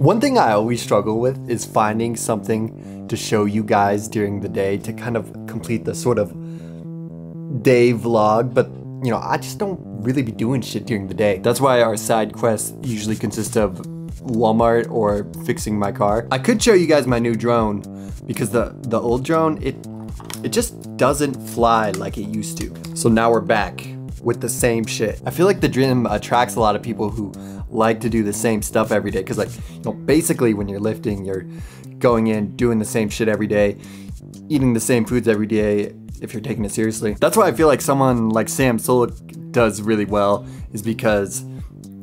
One thing I always struggle with is finding something to show you guys during the day to kind of complete the sort of day vlog, but you know, I just don't really be doing shit during the day. That's why our side quests usually consist of Walmart or fixing my car. I could show you guys my new drone because the old drone, it just doesn't fly like it used to. So now we're back with the same shit. I feel like the gym attracts a lot of people who like to do the same stuff every day, because like, you know, basically when you're lifting, you're going in, doing the same shit every day, eating the same foods every day, if you're taking it seriously. That's why I feel like someone like Sam Solik does really well, is because,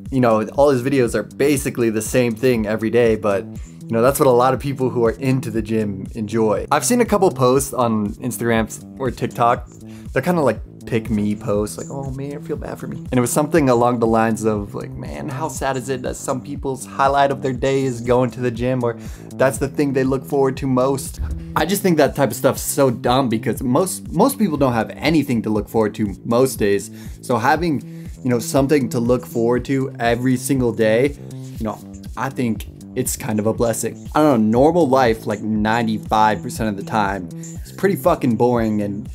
you know, all his videos are basically the same thing every day, but you know, that's what a lot of people who are into the gym enjoy. I've seen a couple posts on Instagram or TikTok, they're kind of like pick me posts, like, oh man, I feel bad for me. And it was something along the lines of like, man, how sad is it that some people's highlight of their day is going to the gym, or that's the thing they look forward to most. I just think that type of stuff's so dumb, because most people don't have anything to look forward to most days. So having, you know, something to look forward to every single day, you know, I think it's kind of a blessing. I don't know, normal life, like 95% of the time, it's pretty fucking boring and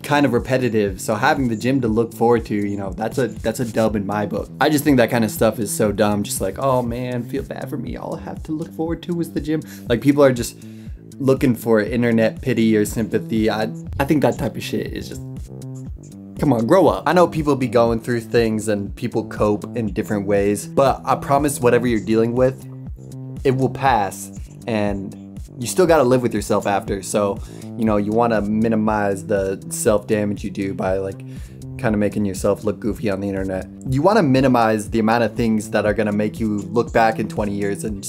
kind of repetitive, so having the gym to look forward to, you know, that's a dub in my book. I just think that kind of stuff is so dumb, just like, oh man, feel bad for me, all I have to look forward to is the gym. Like, people are just looking for internet pity or sympathy. I think that type of shit is just, come on, grow up. I know people be going through things and people cope in different ways, but I promise whatever you're dealing with, it will pass, and you still gotta live with yourself after. So, you know, you wanna minimize the self-damage you do by like kind of making yourself look goofy on the internet. You wanna minimize the amount of things that are gonna make you look back in 20 years and just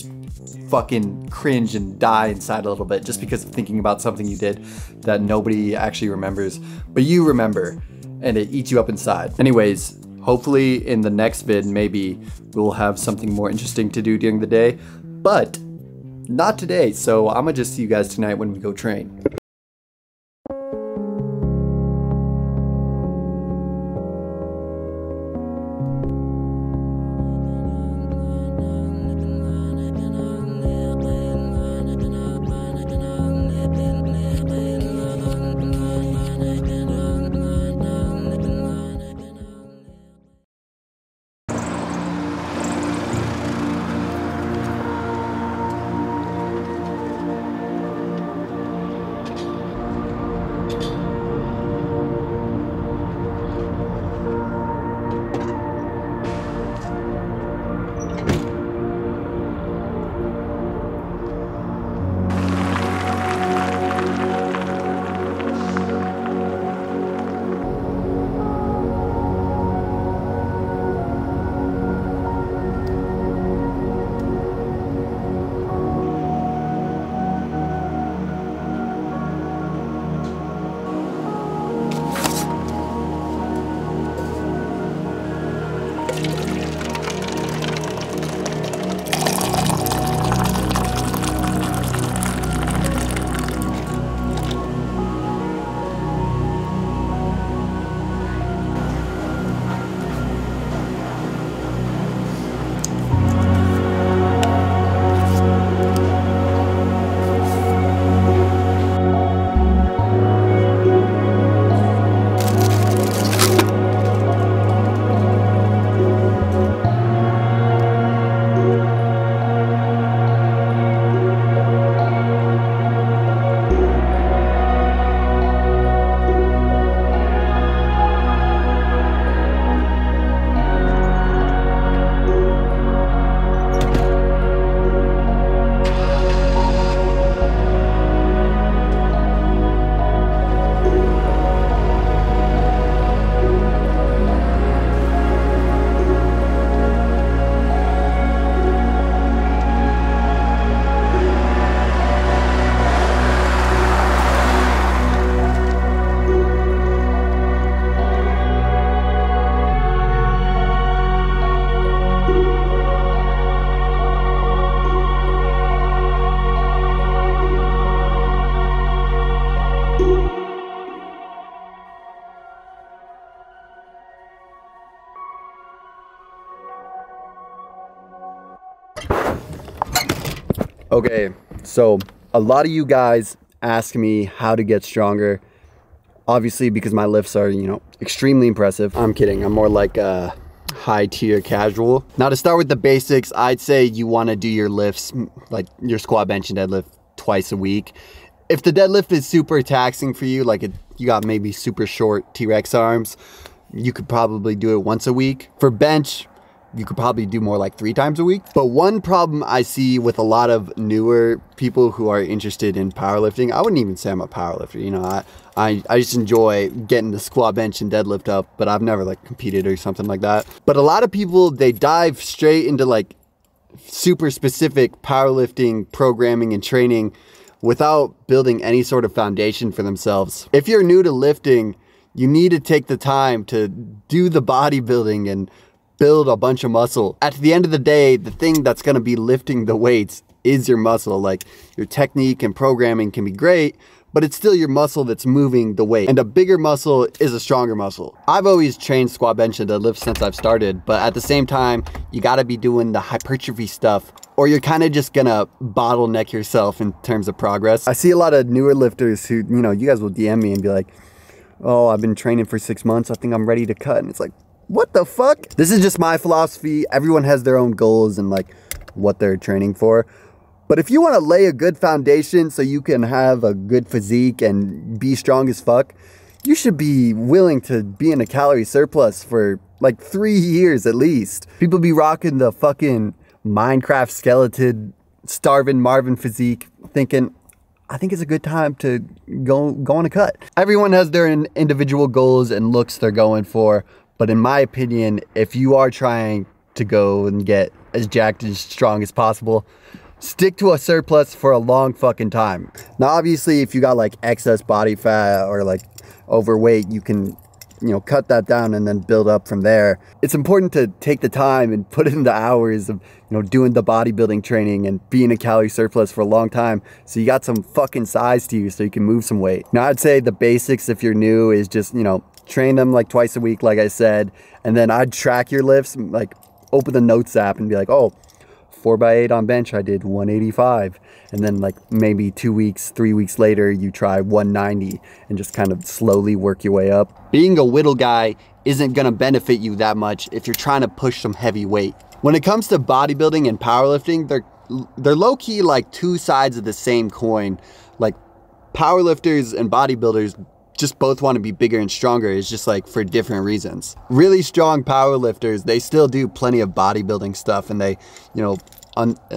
fucking cringe and die inside a little bit just because of thinking about something you did that nobody actually remembers, but you remember, and it eats you up inside. Anyways, Hopefully in the next vid, maybe we'll have something more interesting to do during the day, but not today. So I'm gonna just see you guys tonight when we go train. Okay, so a lot of you guys ask me how to get stronger, obviously because my lifts are, you know, extremely impressive. I'm kidding, I'm more like a high tier casual. Now to start with the basics, I'd say you wanna do your lifts, like your squat, bench, and deadlift twice a week. If the deadlift is super taxing for you, like you got maybe super short T-Rex arms, you could probably do it once a week. For bench, you could probably do more like 3 times a week. But one problem I see with a lot of newer people who are interested in powerlifting, I wouldn't even say I'm a powerlifter, you know, I just enjoy getting the squat, bench, and deadlift up, but I've never like competed or something like that. But a lot of people, they dive straight into like super specific powerlifting programming and training without building any sort of foundation for themselves. If you're new to lifting, you need to take the time to do the bodybuilding and build a bunch of muscle. At the end of the day, the thing that's gonna be lifting the weights is your muscle. Like, your technique and programming can be great, but it's still your muscle that's moving the weight. And a bigger muscle is a stronger muscle. I've always trained squat, bench, and deadlift since I've started, but at the same time, you gotta be doing the hypertrophy stuff or you're kind of just gonna bottleneck yourself in terms of progress. I see a lot of newer lifters who, you know, you guys will DM me and be like, oh, I've been training for 6 months, I think I'm ready to cut. And it's like, what the fuck? This is just my philosophy. Everyone has their own goals and like what they're training for. But if you want to lay a good foundation so you can have a good physique and be strong as fuck, you should be willing to be in a calorie surplus for like 3 years at least. People be rocking the fucking Minecraft skeleton, starving Marvin physique thinking, I think it's a good time to go on a cut. Everyone has their individual goals and looks they're going for. But in my opinion, if you are trying to go and get as jacked and strong as possible, stick to a surplus for a long fucking time. Now, obviously, if you got like excess body fat or like overweight, you can cut that down and then build up from there. It's important to take the time and put in the hours of, doing the bodybuilding training and being a calorie surplus for a long time, so you got some fucking size to you so you can move some weight. Now, I'd say the basics if you're new is just, train them like twice a week, like I said, and then I'd track your lifts, like open the notes app and be like, oh, 4x8 on bench, I did 185. And then like maybe 2 weeks, 3 weeks later, you try 190 and just kind of slowly work your way up. Being a whittle guy isn't gonna benefit you that much if you're trying to push some heavy weight. When it comes to bodybuilding and powerlifting, they're low-key like two sides of the same coin. Like powerlifters and bodybuilders just both want to be bigger and stronger. It's just like for different reasons. Really strong power lifters, they still do plenty of bodybuilding stuff, and they,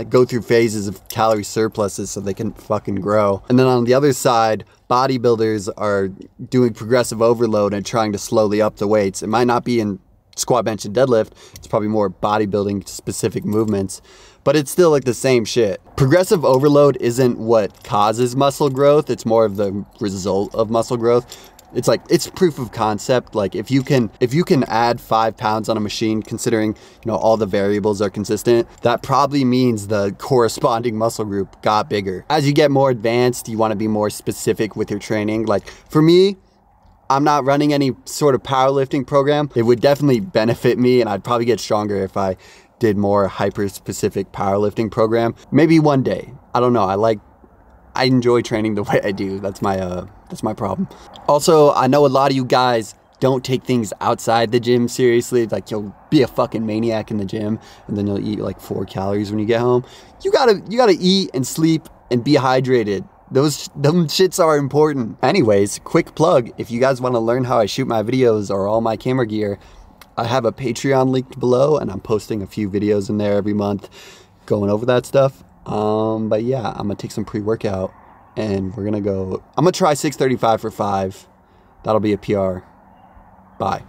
go through phases of calorie surpluses so they can fucking grow. And then on the other side, bodybuilders are doing progressive overload and trying to slowly up the weights. It might not be in squat, bench, and deadlift. It's probably more bodybuilding specific movements, but it's still like the same shit. Progressive overload isn't what causes muscle growth. It's more of the result of muscle growth. It's like, it's proof of concept. Like if you can add 5 pounds on a machine, considering, all the variables are consistent, that probably means the corresponding muscle group got bigger. As you get more advanced, you want to be more specific with your training. Like for me, I'm not running any sort of powerlifting program. It would definitely benefit me, and I'd probably get stronger if I did more hyper-specific powerlifting program. Maybe one day. I don't know. I enjoy training the way I do. That's my problem. Also, I know a lot of you guys don't take things outside the gym seriously. Like, you'll be a fucking maniac in the gym, and then you'll eat like 4 calories when you get home. You gotta eat and sleep and be hydrated. Them shits are important. Anyways, quick plug, if you guys want to learn how I shoot my videos or all my camera gear, I have a Patreon linked below, and I'm posting a few videos in there every month going over that stuff. But yeah, I'm gonna take some pre-workout and we're gonna go, I'm gonna try 635 for 5. That'll be a PR. Bye.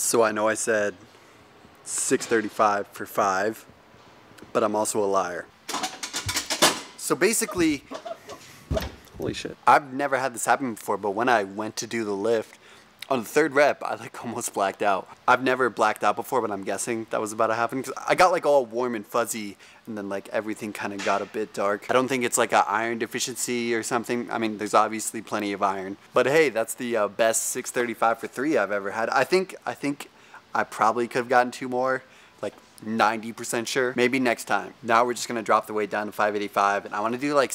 So I know I said 635 for 5, but I'm also a liar. So basically, holy shit, I've never had this happen before, but when I went to do the lift, on the third rep, I like almost blacked out. I've never blacked out before, but I'm guessing that was about to happen, because I got like all warm and fuzzy, and then like everything kind of got a bit dark. I don't think it's like an iron deficiency or something. I mean, there's obviously plenty of iron, but hey, that's the best 635 for 3 I've ever had. I think I probably could have gotten 2 more, like 90% sure. Maybe next time. Now we're just gonna drop the weight down to 585, and I wanna do like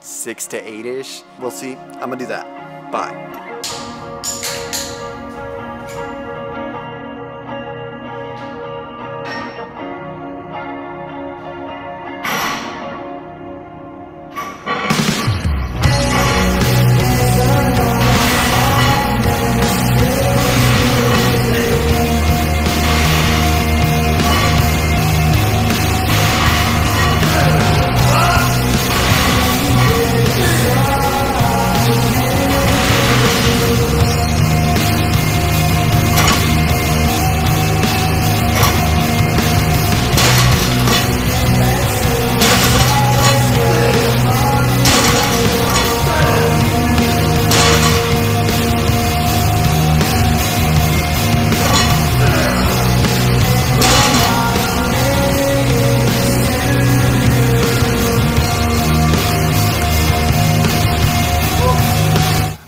6 to 8-ish. We'll see. I'm gonna do that. Bye.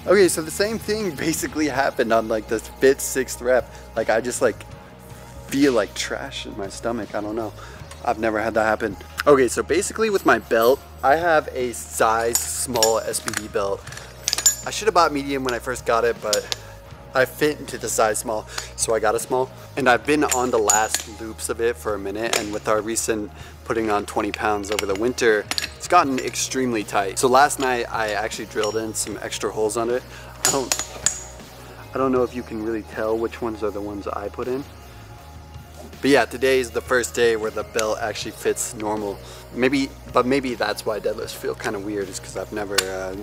Okay, so the same thing basically happened on like the fifth, sixth rep. Like I just like feel like trash in my stomach. I don't know. I've never had that happen. Okay, so basically with my belt, I have a size small SPD belt. I should have bought medium when I first got it, but I fit into the size small, so I got a small. And I've been on the last loops of it for a minute, and with our recent putting on 20 pounds over the winter, it's gotten extremely tight. So last night I actually drilled in some extra holes on it. I don't know if you can really tell which ones are the ones I put in. But yeah, today is the first day where the belt actually fits normal. Maybe that's why deadlifts feel kind of weird, is because I've never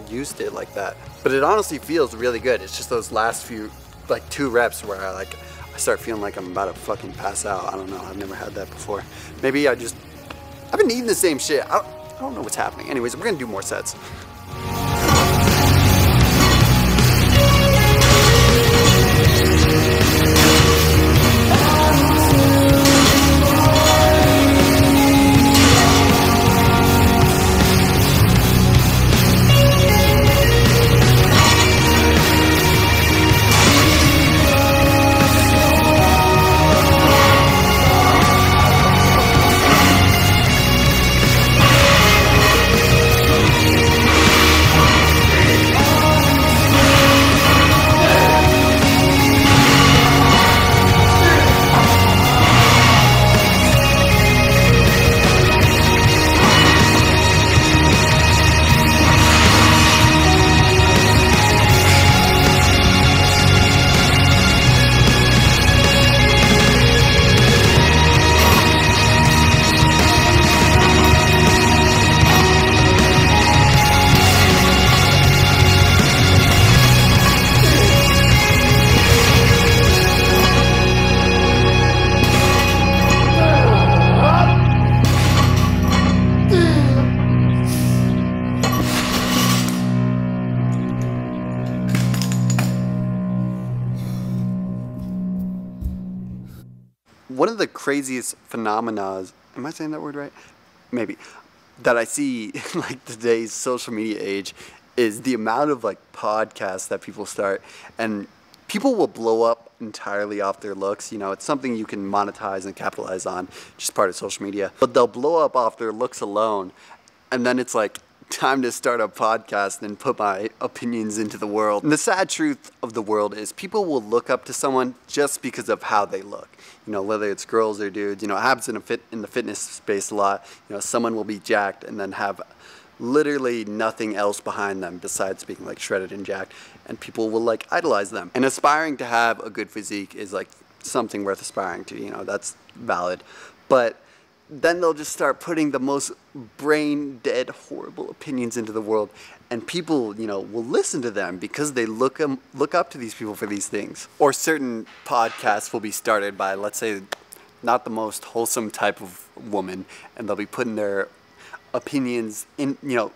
used it like that. But it honestly feels really good. It's just those last few, like 2 reps where I start feeling like I'm about to fucking pass out. I don't know, I've never had that before. Maybe I've been eating the same shit. I don't know what's happening. Anyways, we're gonna do more sets. One of the craziest phenomena, am I saying that word right? Maybe. That I see in like today's social media age is the amount of like podcasts that people start, and people will blow up entirely off their looks. You know, it's something you can monetize and capitalize on, just part of social media. But they'll blow up off their looks alone, and then it's like time to start a podcast and put my opinions into the world. And the sad truth of the world is people will look up to someone just because of how they look. You know, whether it's girls or dudes, you know, it happens in the fitness space a lot. You know, someone will be jacked and then have literally nothing else behind them besides being like shredded and jacked, and people will like idolize them. And aspiring to have a good physique is like something worth aspiring to, you know, that's valid. But then they'll just start putting the most brain-dead, horrible opinions into the world. And people, you know, will listen to them because they look up to these people for these things. Or certain podcasts will be started by, let's say, not the most wholesome type of woman. And they'll be putting their opinions in, you know,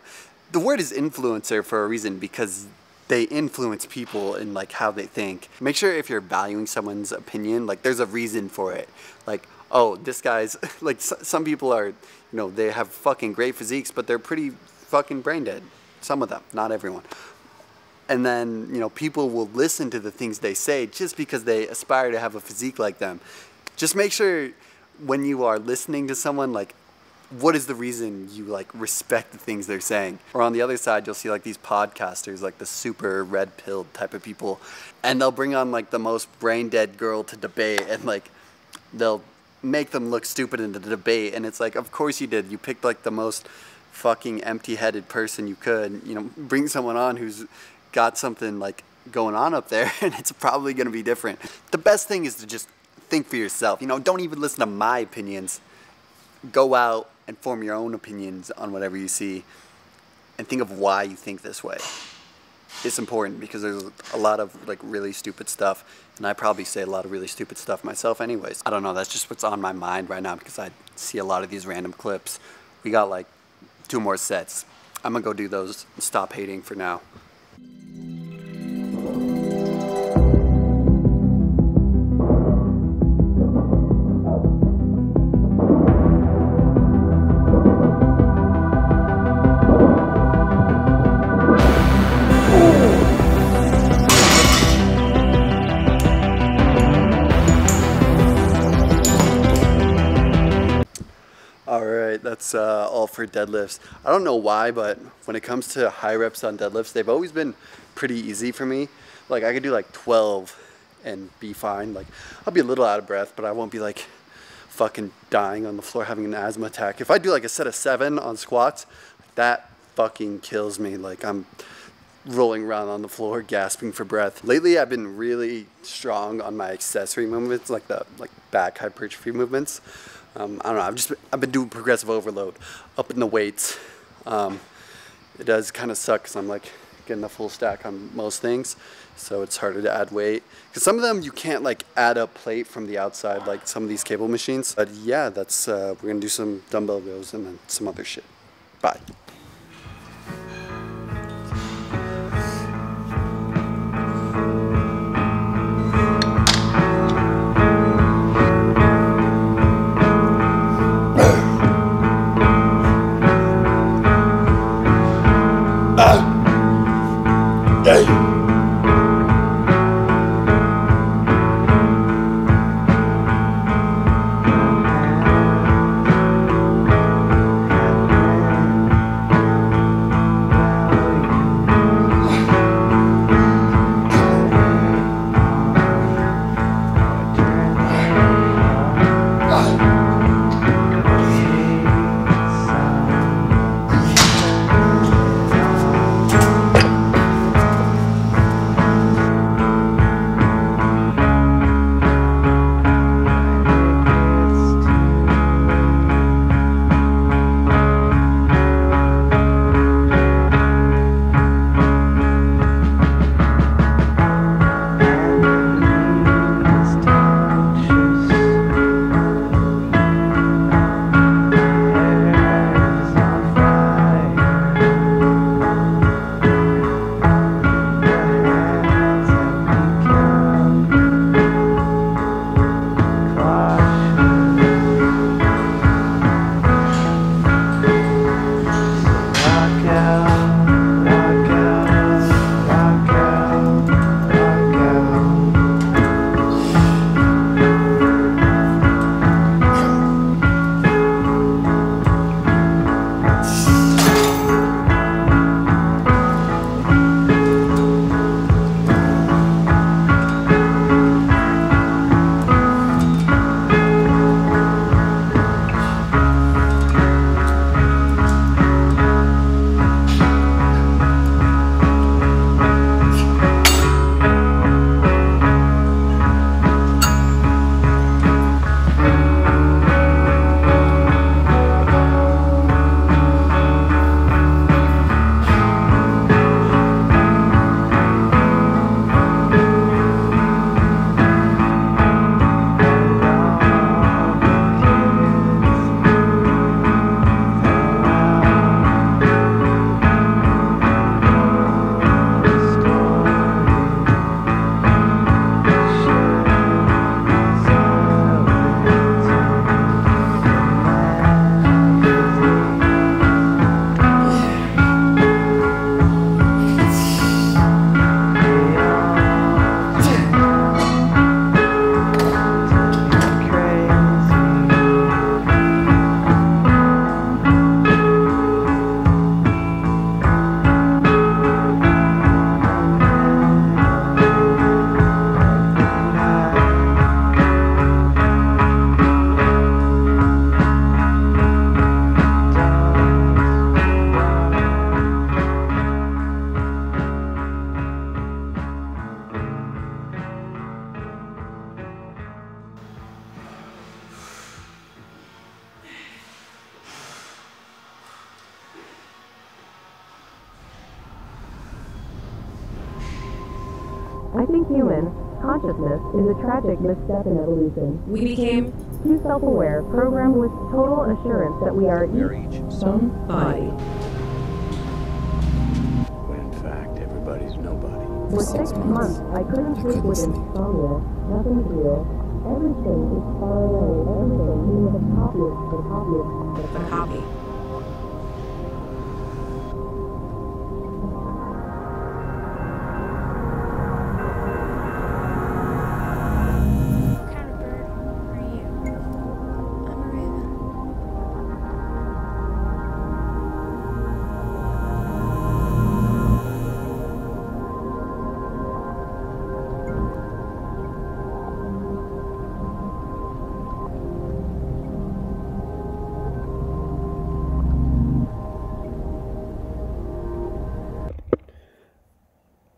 the word is influencer for a reason, because they influence people in, like, how they think. Make sure if you're valuing someone's opinion, like, there's a reason for it. Like, oh, this guy's, like, some people are, you know, they have fucking great physiques, but they're pretty fucking brain dead. Some of them, not everyone. And then, you know, people will listen to the things they say just because they aspire to have a physique like them. Just make sure when you are listening to someone, like, what is the reason you, like, respect the things they're saying? Or on the other side, you'll see, like, these podcasters, like, the super red-pilled type of people, and they'll bring on, like, the most brain-dead girl to debate, and, like, they'll make them look stupid in the debate, and it's like, of course you did. You picked, like, the most fucking empty-headed person you could. You know, bring someone on who's got something, like, going on up there, and it's probably going to be different. The best thing is to just think for yourself. You know, don't even listen to my opinions. Go out and form your own opinions on whatever you see, and think of why you think this way. It's important, because there's a lot of, like, really stupid stuff, and I probably say a lot of really stupid stuff myself anyways. I don't know, that's just what's on my mind right now, because I see a lot of these random clips. We got, like, 2 more sets. I'm gonna go do those and stop hating for now. That's all for deadlifts. I don't know why, but when it comes to high reps on deadlifts, they've always been pretty easy for me. Like, I could do like 12 and be fine. Like, I'll be a little out of breath, but I won't be like fucking dying on the floor having an asthma attack. If I do like a set of 7 on squats, that fucking kills me. Like, I'm rolling around on the floor gasping for breath. Lately I've been really strong on my accessory movements, like the back hypertrophy movements. I don't know, I've been doing progressive overload, up in the weights. It does kind of suck because I'm like getting a full stack on most things, so it's harder to add weight. Because some of them you can't like add a plate from the outside, like some of these cable machines. But yeah, that's, we're gonna do some dumbbell rows and then some other shit. Bye. I think human consciousness is a tragic misstep in evolution. We became too self-aware, programmed with total assurance that we are each somebody. When in fact, everybody's nobody. For 6 months, I couldn't sleep with insomnia. Nothing's real. Everything is far away. Everything is a copy. The copy. The copy.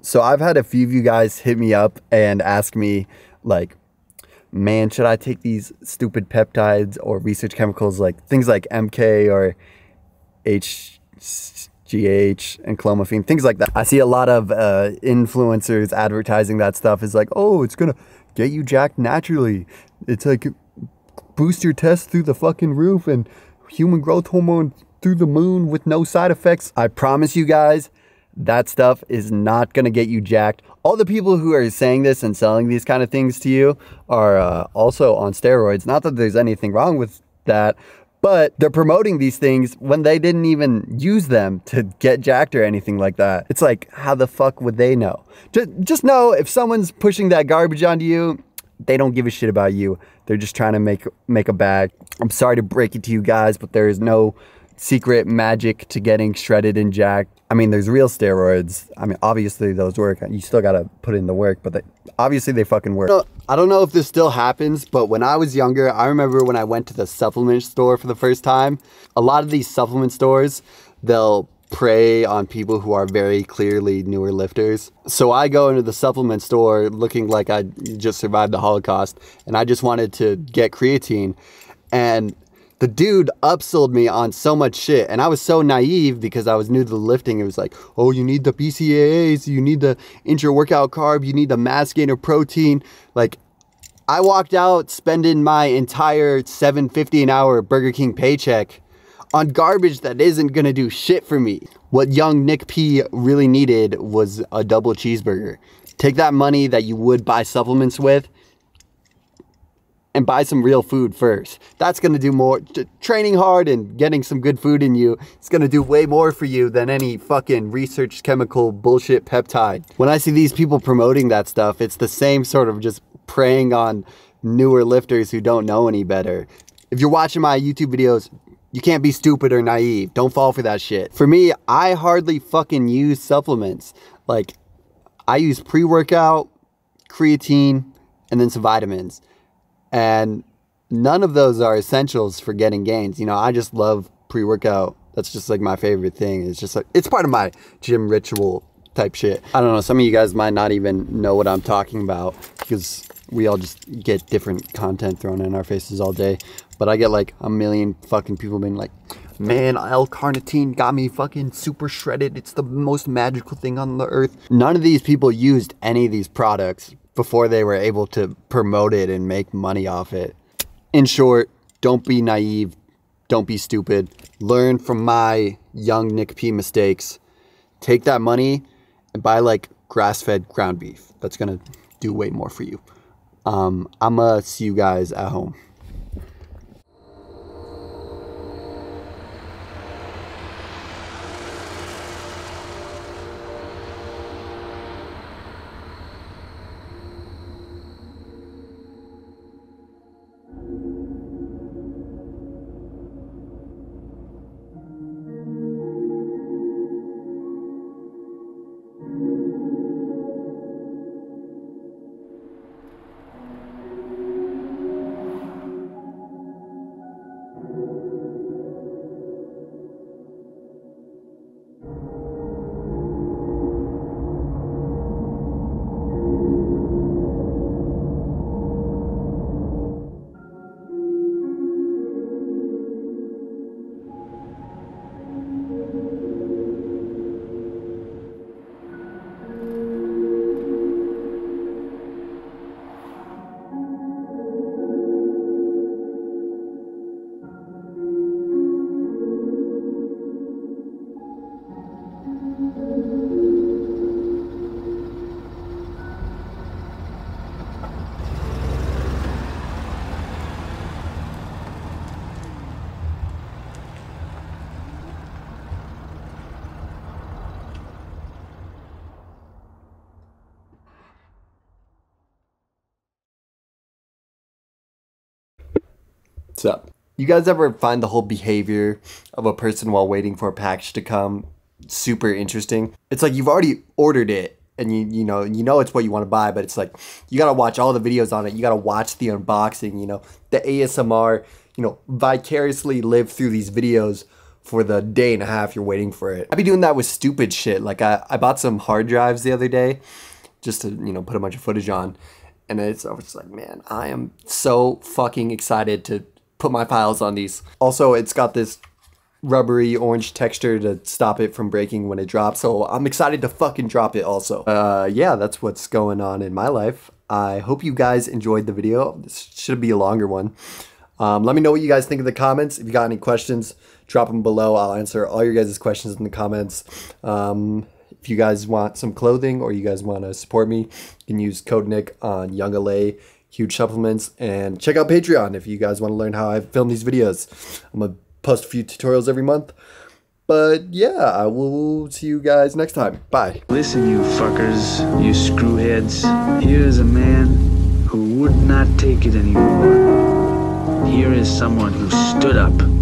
So I've had a few of you guys hit me up and ask me, like, man, should I take these stupid peptides or research chemicals, like things like MK or HGH and clomiphene, things like that. I see a lot of influencers advertising that stuff. It's like, oh, it's going to get you jacked naturally. It's like boost your test through the fucking roof and human growth hormone through the moon with no side effects. I promise you guys, that stuff is not going to get you jacked. All the people who are saying this and selling these kind of things to you are also on steroids. Not that there's anything wrong with that, but they're promoting these things when they didn't even use them to get jacked or anything like that. It's like, how the fuck would they know? Just know if someone's pushing that garbage onto you, they don't give a shit about you. They're just trying to make a bag. I'm sorry to break it to you guys, but there is no secret magic to getting shredded and jacked. I mean, there's real steroids. I mean, obviously those work. You still gotta put in the work, but obviously they fucking work. I don't know if this still happens, but when I was younger, I remember when I went to the supplement store for the first time, a lot of these supplement stores, they'll prey on people who are very clearly newer lifters. So I go into the supplement store looking like I just survived the Holocaust, and I just wanted to get creatine. And the dude upsold me on so much shit, and I was so naive because I was new to the lifting. It was like, oh, you need the BCAAs, you need the intra-workout carb, you need the mass gainer protein. Like, I walked out spending my entire $7.50 an hour Burger King paycheck on garbage that isn't gonna do shit for me. What young Nick P really needed was a double cheeseburger. Take that money that you would buy supplements with and buy some real food first. That's gonna do more. Training hard and getting some good food in you, it's gonna do way more for you than any fucking research chemical bullshit peptide. When I see these people promoting that stuff, it's the same sort of just preying on newer lifters who don't know any better. If you're watching my YouTube videos, you can't be stupid or naive. Don't fall for that shit. For me, I hardly fucking use supplements. Like, I use pre-workout, creatine, and then some vitamins. And none of those are essentials for getting gains. You know, I just love pre-workout. That's just like my favorite thing. It's just like, it's part of my gym ritual type shit. I don't know, some of you guys might not even know what I'm talking about because we all just get different content thrown in our faces all day. But I get like a million fucking people being like, man, L-carnitine got me fucking super shredded. It's the most magical thing on the earth. None of these people used any of these products before they were able to promote it and make money off it. In short, don't be naive, don't be stupid. Learn from my young Nick P mistakes. Take that money and buy like grass-fed ground beef. That's gonna do way more for you. I'ma see you guys at home. So, you guys ever find the whole behavior of a person while waiting for a package to come super interesting? It's like you've already ordered it and you know it's what you want to buy, but it's like you gotta watch all the videos on it, you gotta watch the unboxing, you know, the ASMR, you know, vicariously live through these videos for the day and a half you're waiting for it. I'd be doing that with stupid shit. Like I bought some hard drives the other day just to, you know, put a bunch of footage on. And I was like, man, I am so fucking excited to put my files on these. Also, it's got this rubbery orange texture to stop it from breaking when it drops. So I'm excited to fucking drop it also. Yeah, that's what's going on in my life. I hope you guys enjoyed the video. This should be a longer one. Let me know what you guys think in the comments. If you got any questions, drop them below. I'll answer all your guys' questions in the comments. If you guys want some clothing or you guys want to support me, you can use code Nick on YoungLA, HUGE supplements, and check out Patreon if you guys want to learn how I film these videos. I'm going to post a few tutorials every month. But yeah, I will see you guys next time. Bye. Listen, you fuckers, you screwheads. Here's a man who would not take it anymore. Here is someone who stood up.